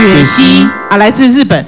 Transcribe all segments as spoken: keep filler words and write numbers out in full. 雪溪啊，来自日本。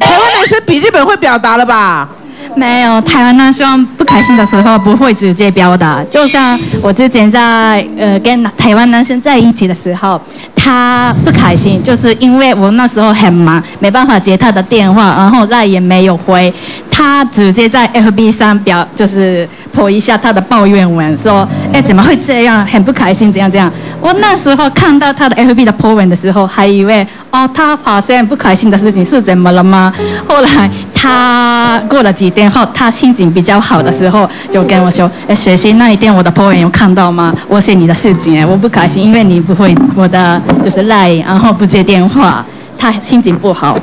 台湾男生比日本会表达了吧？没有，台湾男生不开心的时候不会直接表达。就像我之前在呃跟台湾男生在一起的时候，他不开心，就是因为我那时候很忙，没办法接他的电话，然后赖也没有回。 他直接在 F B 上表就是po一下他的抱怨文，说，哎，怎么会这样，很不开心，怎样怎样。我那时候看到他的 F B 的 po 文的时候，还以为，哦，他发生不开心的事情是怎么了吗？后来他过了几天后，他心情比较好的时候，就跟我说，哎，雪溪那一天我的 po 文有看到吗？我写你的事情，我不开心，因为你不会我的就是Line，然后不接电话，他心情不好。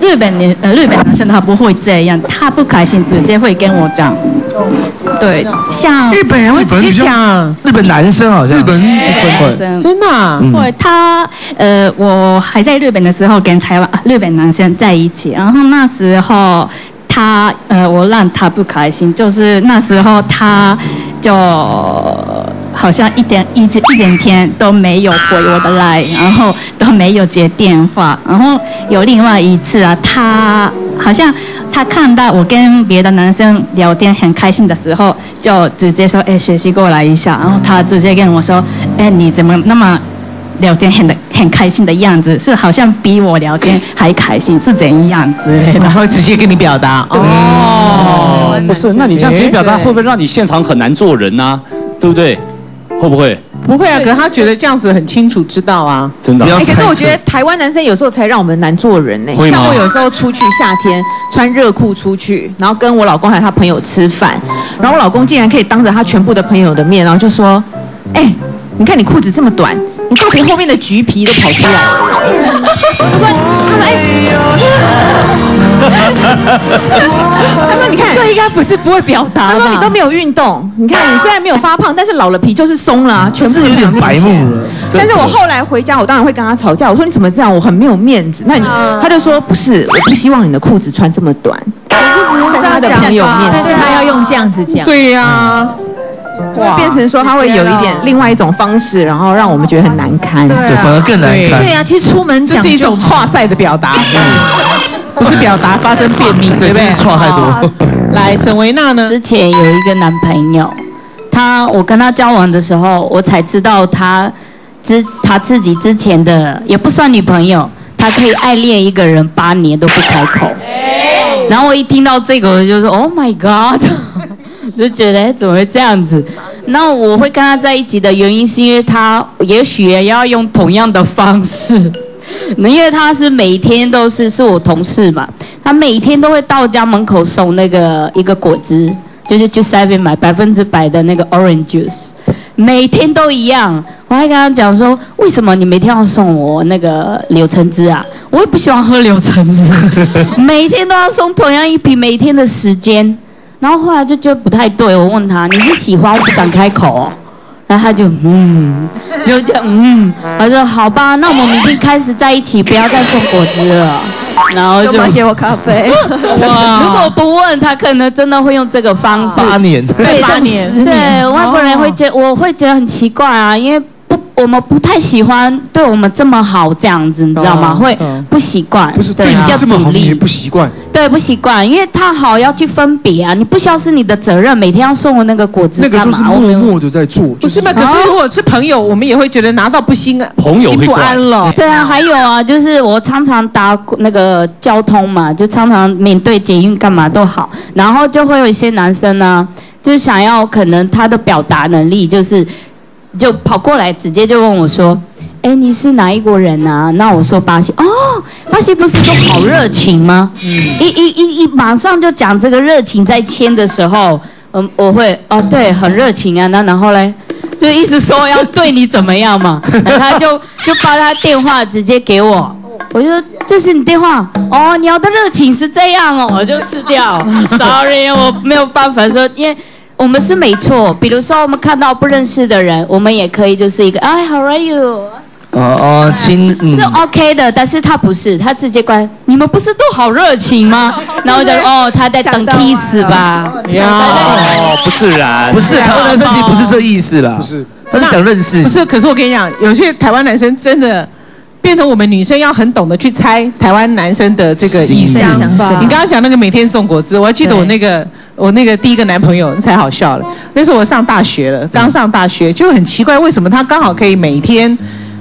日本女呃，日本男生他不会这样，他不开心直接会跟我讲。对，像日本人会直接讲。日本男生好像日本男生真的、啊，因为他呃，我还在日本的时候跟台湾日本男生在一起，然后那时候他呃，我让他不开心，就是那时候他就好像一点一一整天都没有回我的 Line， 然后都没有接电话，然后。 有另外一次啊，他好像他看到我跟别的男生聊天很开心的时候，就直接说：“哎、欸，雪溪过来一下。”然后他直接跟我说：“哎、欸，你怎么那么聊天很很开心的样子？是好像比我聊天还开心，是怎样之类的？”然后直接跟你表达哦，不是？那你这样直接表达，会不会让你现场很难做人呢、啊？对不对？会不会？ 不会啊，可是他觉得这样子很清楚知道啊，真的、啊欸。可是我觉得台湾男生有时候才让我们难做人呢、欸。像我有时候出去夏天穿热裤出去，然后跟我老公还有他朋友吃饭，然后我老公竟然可以当着他全部的朋友的面，然后就说：“哎、欸，你看你裤子这么短，你肚皮后面的橘皮都跑出来了。”我说：“他说哎。”他说：“你看，这应该不是不会表达。”他说：“你都没有运动，你看你虽然没有发胖，但是老了皮就是松了、啊，全部。” 有点白目了，但是我后来回家，我当然会跟他吵架。我说你怎么这样？我很没有面子。那你他就说不是，我不希望你的裤子穿这么短。可是不用这样讲，但是他要用这样子讲。对呀，就会变成说他会有一点另外一种方式，然后让我们觉得很难堪，对，反而更难堪。对呀，其实出门讲就是一种挫赛的表达，不是表达发生便秘，对不对？挫太多。来，沈维娜呢？之前有一个男朋友。 他，我跟他交往的时候，我才知道他，之他自己之前的也不算女朋友，他可以爱恋一个人八年都不开口。然后我一听到这个，我就说 Oh my God， 就觉得怎么会这样子？那我会跟他在一起的原因是因为他也许也要用同样的方式，因为他是每天都是是我同事嘛，他每天都会到家门口送那个一个果汁。 就是去 seven 买百分之百的那个 orange juice， 每天都一样。我还跟他讲说，为什么你每天要送我那个柳橙汁啊？我也不喜欢喝柳橙汁，每天都要送同样一瓶，每天的时间。然后后来就觉得不太对，我问他，你是喜欢我不敢开口、哦？然后他就嗯，就这样嗯，我说好吧，那我们明天开始在一起，不要再送果汁了。 然后就买给我咖啡。如果不问他，可能真的会用这个方式。八年，对，八年，对，外国人会觉得，我会觉得很奇怪啊，因为不，我们不太喜欢对我们这么好这样子，你知道吗？会不习惯，不是对你这么好也不习惯，对，不习惯，因为他好要去分别啊，你不需要是你的责任，每天要送我那个果汁，那个都是默默的在做，不是吗？可是如果是朋友，我们也会觉得拿到不心安，朋友会不安了。对啊，还有啊，就是我常常搭那个。 交通嘛，就常常面对捷运干嘛都好，然后就会有一些男生呢、啊，就想要可能他的表达能力就是，就跑过来直接就问我说：“哎，你是哪一国人啊？”那我说巴西哦，巴西不是都好热情吗？嗯、一一一一马上就讲这个热情，在签的时候，嗯，我会哦对，很热情啊，那然后嘞。 就一直说要对你怎么样嘛，他就就把他电话直接给我，我就说这是你电话哦，你要的热情是这样哦，我就撕掉 ，sorry， 我没有办法说，因为我们是没错，比如说我们看到不认识的人，我们也可以就是一个哎 ，How are you？ 哦哦，亲，嗯、是 OK 的，但是他不是，他直接关。你们不是都好热情吗？然后就哦，他在等 kiss 吧。哦，不自然，不是台湾男生其实不是这意思啦，不是，他是想认识。不是，可是我跟你讲，有些台湾男生真的变成我们女生要很懂得去猜台湾男生的这个意思。你刚刚讲那个每天送果汁，我还记得我那个我那个第一个男朋友才好笑了。那时候我上大学了，刚上大学就很奇怪，为什么他刚好可以每天。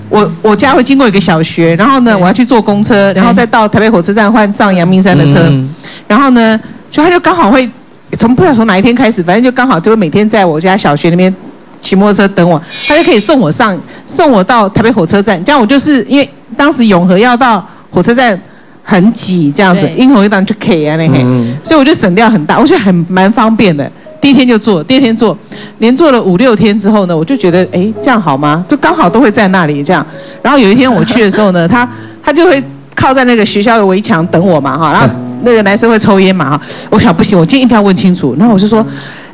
我我家会经过一个小学，然后呢，我要去坐公车，然后再到台北火车站换上阳明山的车，嗯、然后呢，就他就刚好会从不知道从哪一天开始，反正就刚好就会每天在我家小学那边骑摩托车等我，他就可以送我上送我到台北火车站，这样我就是因为当时永和要到火车站很挤这样子，因为一档就 K 啊那嘿，嗯、所以我就省掉很大，我觉得很蛮方便的。 第一天就做，第二天做，连做了五六天之后呢，我就觉得，哎，这样好吗？就刚好都会在那里这样。然后有一天我去的时候呢，他他就会靠在那个学校的围墙等我嘛，哈。然后那个男生会抽烟嘛，哈。我想不行，我今天一定要问清楚。然后我就说，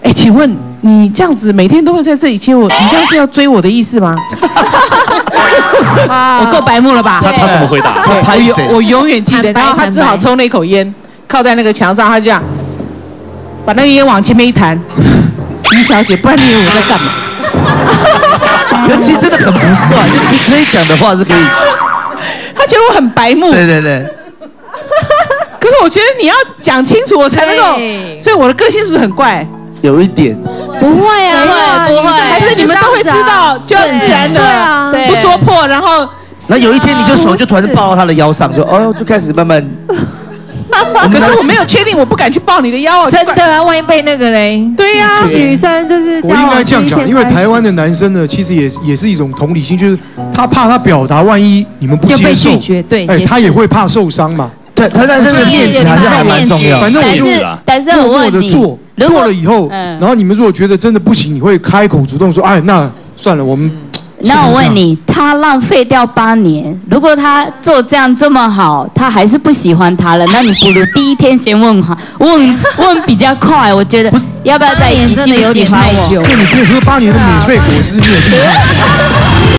哎，请问你这样子每天都会在这里接我，你这样是要追我的意思吗？我够白目了吧？他他怎么回答？我我永远记得。然后他只好抽那口烟，靠在那个墙上，他就这样。 把那个烟往前面一弹，于小姐，不然你以为我在干嘛？可其实真的很不帅，就是可以讲的话是可以。他觉得我很白目。对对对。可是我觉得你要讲清楚，我才能够。所以我的个性是不是很怪？有一点。不会啊，不会，还是你们都会知道，就自然的，不说破。然后，那有一天你就手就突然抱到他的腰上，就哦，就开始慢慢。 可是我没有确定，我不敢去抱你的腰。真的啊，万一被那个嘞。对呀，女生就是我应该这样讲，因为台湾的男生呢，其实也也是一种同理心，就是他怕他表达，万一你们不接受，对，哎，他也会怕受伤嘛。对，他但是面子还是还蛮重要。反正我就是但是我默默的做，做了以后，然后你们如果觉得真的不行，你会开口主动说，哎，那算了，我们。 那我问你，他浪费掉八年，如果他做这样这么好，他还是不喜欢他了，那你不如第一天先问好，问问比较快，我觉得。不是，要不要在一起？真的有点太久。那你可以喝八年的免费果汁面。